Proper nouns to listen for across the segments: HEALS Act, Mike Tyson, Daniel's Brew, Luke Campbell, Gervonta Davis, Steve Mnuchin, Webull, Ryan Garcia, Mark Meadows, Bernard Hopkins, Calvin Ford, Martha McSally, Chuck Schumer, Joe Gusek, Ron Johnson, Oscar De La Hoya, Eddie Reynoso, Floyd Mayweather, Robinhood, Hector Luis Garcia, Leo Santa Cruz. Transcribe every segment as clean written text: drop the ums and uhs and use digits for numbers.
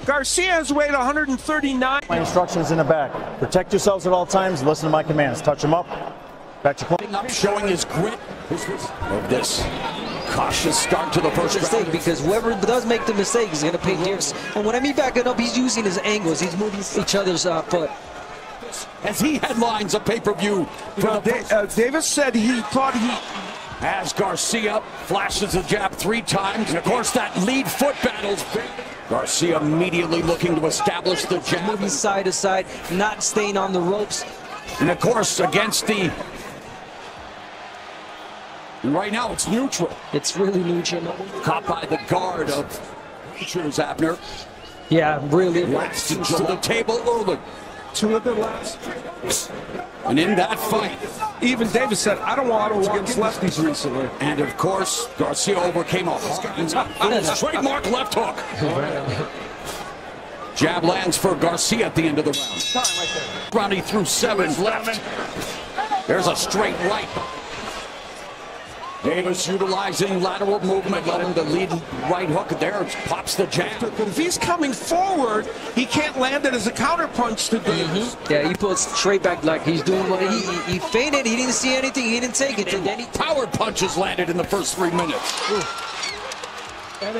now. Garcia has weighed 139. My instructions in the back. Protect yourselves at all times. Listen to my commands. Touch him up. Back to close. Showing his grit. Of this. Cautious start to the first mistake, because whoever does make the mistake is going to pay dear. And when I mean backing up, he's using his angles. He's moving each other's foot. As he headlines a pay-per-view. Davis said he thought he... As Garcia flashes the jab 3 times, and of course that lead foot battles. Garcia immediately looking to establish the jab. Moving side to side, not staying on the ropes. And of course against the... And right now it's neutral. It's really neutral. Caught by the guard of Abner. Yeah, really. Last to the table early. Two of the last. And in that fight, even Davis said, I don't want to against lefties recently. And of course, Garcia overcame a trademark left hook. Jab lands for Garcia at the end of the round. Ronnie threw 7 left. There's a straight right. Davis utilizing lateral movement, let him the lead right hook there, pops the jab. If he's coming forward, he can't land it as a counterpunch to Davis. Yeah, he pulls straight back like he's doing what he feinted, he didn't see anything, he didn't take it. And then he power punches landed in the first 3 minutes. And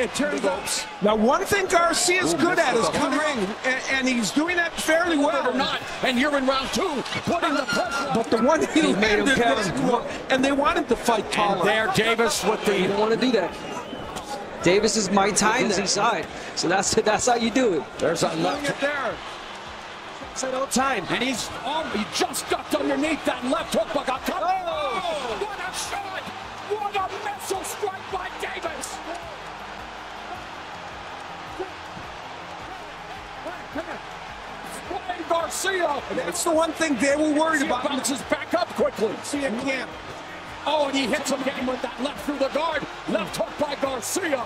it turns out. Now, one thing Garcia's good at is covering, and he's doing that fairly well. Or not. And here in round 2, putting the pressure. But the one he made him count, and they wanted to fight taller. And there, Davis with the. You don't want to do that. Davis is my time inside, so that's how you do it. There's a left there. Said all time, and he's he just ducked underneath that left hook. But got caught. Oh, what a shot! What a missile strike by Davis! Hey, Garcia! That's the one thing they were worried about. Bounces back up quickly. See, it can't. Oh, and he hits him again with that left through the guard. Left hook by Garcia.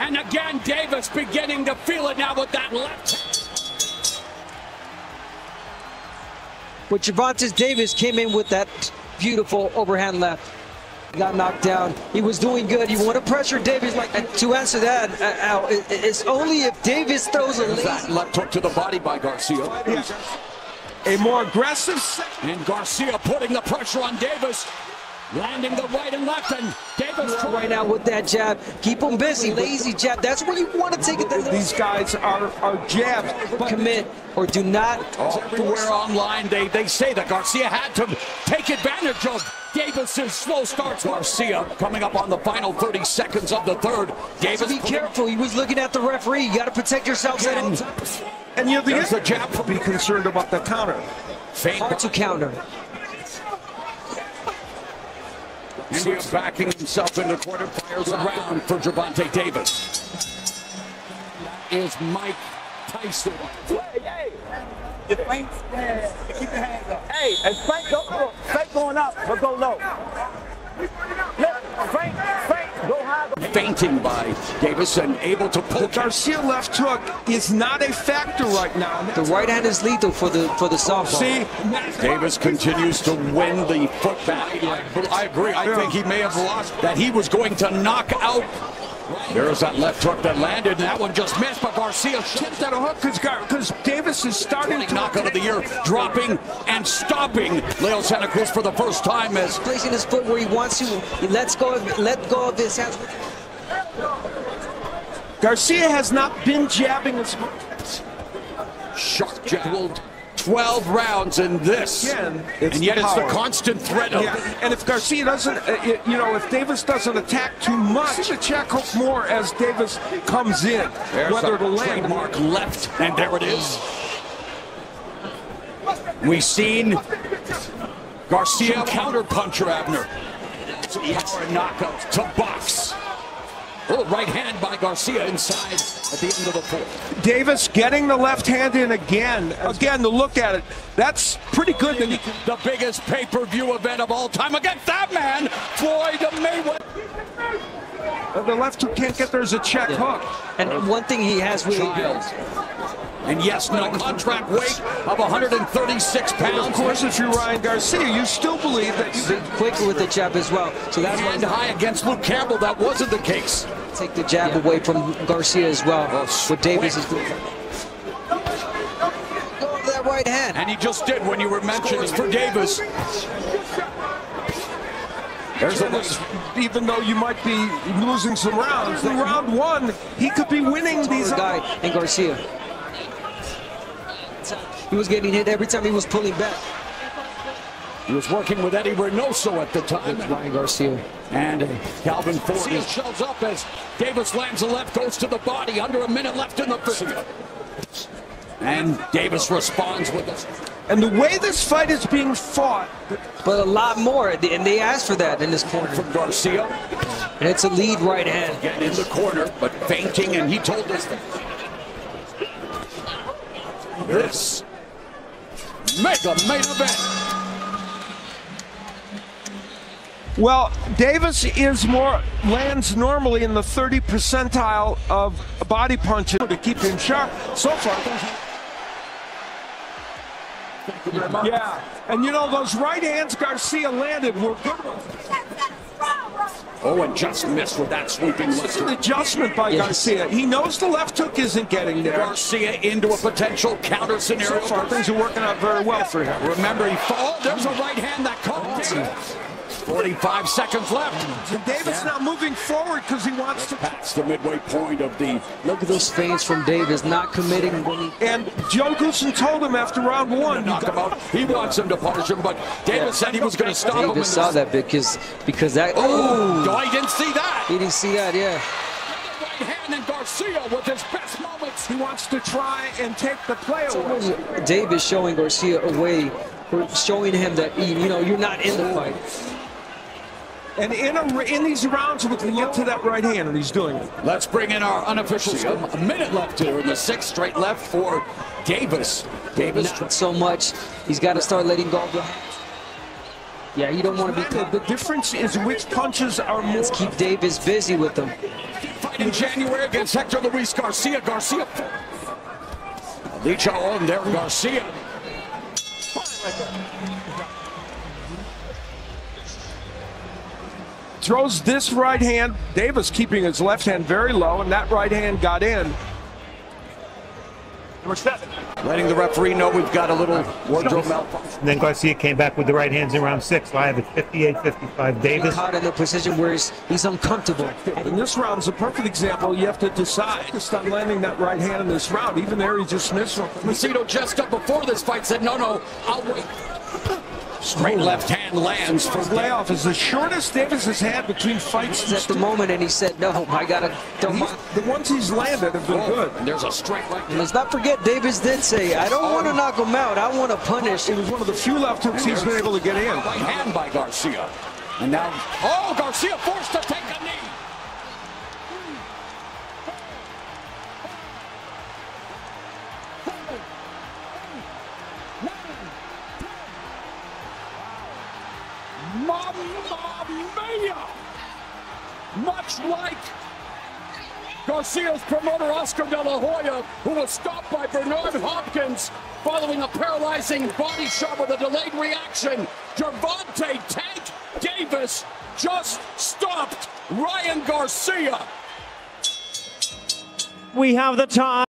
And again, Davis beginning to feel it now with that left. But Gervonta Davis came in with that beautiful overhand left. Got knocked down. He was doing good. You want to pressure Davis like that. To answer that, Al, it's only if Davis throws a left hook to the body by Garcia. Yeah. A more aggressive second. And Garcia putting the pressure on Davis. Landing the right and left, and Davis right now with that jab. Keep him busy. Lazy jab. That's where you want to take it. These guys are jabs. Commit or do not. Everywhere online, they say that Garcia had to take advantage of Davis's slow starts. Garcia coming up on the final 30 seconds of the third. Davis, be careful. He was looking at the referee. You got to protect yourselves at all times. And you have the jab to be concerned about the counter. Hard to counter. And he's backing himself into quarterfinals round for Gervonta Davis. That is Mike Tyson. Hey, keep your hands up. Hey, and Frank going up, but go low. Frank, go high. Fainting by Davis and able to pull. The Garcia left hook is not a factor right now. The right hand is lethal for the softball. See, Davis continues to win the foot battle. I agree. I think he may have lost that he was going to knock out. There's that left hook that landed. That one just missed, but Garcia tipped that hook because Davis is starting to knockout of the year, dropping and stopping Leo Santa Cruz for the first time as placing his foot where he wants to. He let go of his hands. Garcia has not been jabbing as much. Sharp jab. 12 rounds in this. Again, and yet it's the constant threat of. Yeah. And if Garcia doesn't, if Davis doesn't attack too much, see the check hook more as Davis comes in. There's whether to land. Mark left, and there it is. We've seen Garcia counterpuncher Abner. Yes. A knockout to box. Oh, right hand by Garcia inside at the end of the fourth. Davis getting the left hand in again. Again, to look at it. That's pretty good. The biggest pay-per-view event of all time against that man, Floyd Mayweather. The left hook can't get there as a check hook. And one thing he has really built. And yes, no contract weight of 136 pounds. And of course, if you're Ryan Garcia, you still believe that he's quick with the jab as well. So that's why high against Luke Campbell. That wasn't the case. not take the jab away from Garcia as well. What Davis is doing. Go to that right hand. And he just did when you were mentioning for Davis. There's even though you might be losing some rounds, in round one, he could be winning these. Guy and Garcia. He was getting hit every time he was pulling back. He was working with Eddie Reynoso at the time. Ryan Garcia. And Calvin Ford. Garcia shows up as Davis lands a left, goes to the body. Under a minute left in the first. And Davis responds with us. And the way this fight is being fought. But a lot more, and they asked for that in this corner. From Garcia. And it's a lead right hand. Getting in the corner, but fainting, and he told us that. This mega main event. Well, Davis is lands normally in the 30 percentile of body punches to keep him sharp so far. Thank you very much. Yeah, and you know, those right hands Garcia landed were good ones. Oh, and just missed with that sweeping left. An adjustment by Garcia. He knows the left hook isn't getting there. Garcia into a potential counter scenario. So far, things are working out very well for him. Remember, he falls. There's a right hand that caught him. 45 seconds left. And Davis now moving forward because he wants to pass the midway point of the. Look at those feints from Davis, not committing. And Joe Gusek told him after round one, he wants him to punish him, but Davis said he was going to stop him. Davis saw that because that. Oh, I didn't see that. He didn't see that, yeah. Right hand and Garcia with his best moments. He wants to try and take the play away. Davis showing Garcia away, showing him that you're not in the fight. And in these rounds, we can get to that right hand, and he's doing it. Let's bring in our unofficial. A minute left here in the sixth, straight left for Davis. Davis not so much. He's got to start letting go. Yeah, you don't want to be. The difference is which punches are more. Let's keep Davis busy with them. Fight in January against Hector Luis Garcia. Garcia. Licho on there. Garcia. Throws this right hand. Davis keeping his left hand very low, and that right hand got in. Number 7. Letting the referee know we've got a little wardrobe malfunction. And then Garcia came back with the right hands in round 6. Live at 58-55. Davis caught in a position where he's uncomfortable. And this round's a perfect example. You have to decide to stop landing that right hand in this round. Even there, he just missed one. Lucido just up before this fight said, no, I'll wait. Straight left hand lands for layoff is the shortest Davis has had between fights at the moment, and he said, no, I gotta. The ones he's landed have been good. And there's a straight right. And let's not forget, Davis did say, I don't want to knock him out, I want to punish. It was one of the few left hooks he's been able to get in. Right hand by Garcia. And now, Garcia forced to take a knee. Mamma mia! Much like Garcia's promoter Oscar De La Hoya, who was stopped by Bernard Hopkins following a paralyzing body shot with a delayed reaction, Gervonta "Tank" Davis just stopped Ryan Garcia. We have the time.